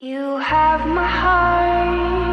You have my heart.